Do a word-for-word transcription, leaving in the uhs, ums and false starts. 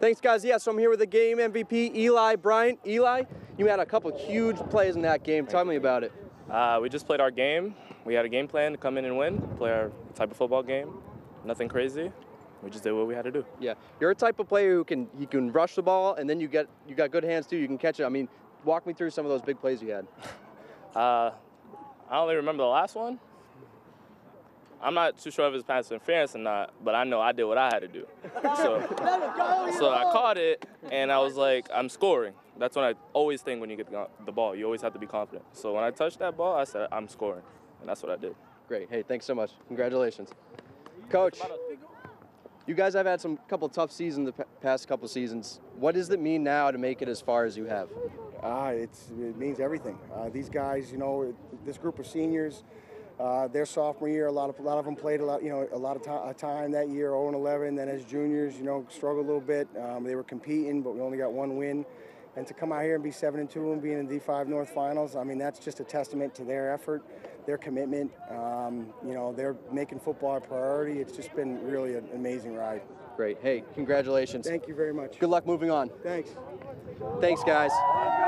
Thanks, guys. Yeah, so I'm here with the game M V P, Eli Bryant. Eli, you had a couple huge plays in that game. Tell me about it. Uh, we just played our game. We had a game plan to come in and win, play our type of football game. Nothing crazy. We just did what we had to do. Yeah, you're a type of player who can you can rush the ball, and then you get you got good hands too. You can catch it. I mean, walk me through some of those big plays you had. uh, I only remember the last one. I'm not too sure if it's pass interference or not, but I know I did what I had to do. So, so I caught it, and I was like, I'm scoring. That's what I always think when you get the ball. You always have to be confident. So when I touched that ball, I said, I'm scoring, and that's what I did. Great. Hey, thanks so much. Congratulations. Coach, you guys have had some couple tough seasons the past couple seasons. What does it mean now to make it as far as you have? Ah, uh, it's it means everything. Uh, these guys, you know, this group of seniors, uh, their sophomore year, a lot of a lot of them played a lot, you know, a lot of time, time that year, oh and eleven. Then as juniors, you know, struggled a little bit. Um, they were competing, but we only got one win. And to come out here and be seven and two and be in the D five North Finals, I mean, that's just a testament to their effort, their commitment. Um, you know, they're making football a priority. It's just been really an amazing ride. Great. Hey, congratulations. Thank you very much. Good luck moving on. Thanks. Thanks, guys.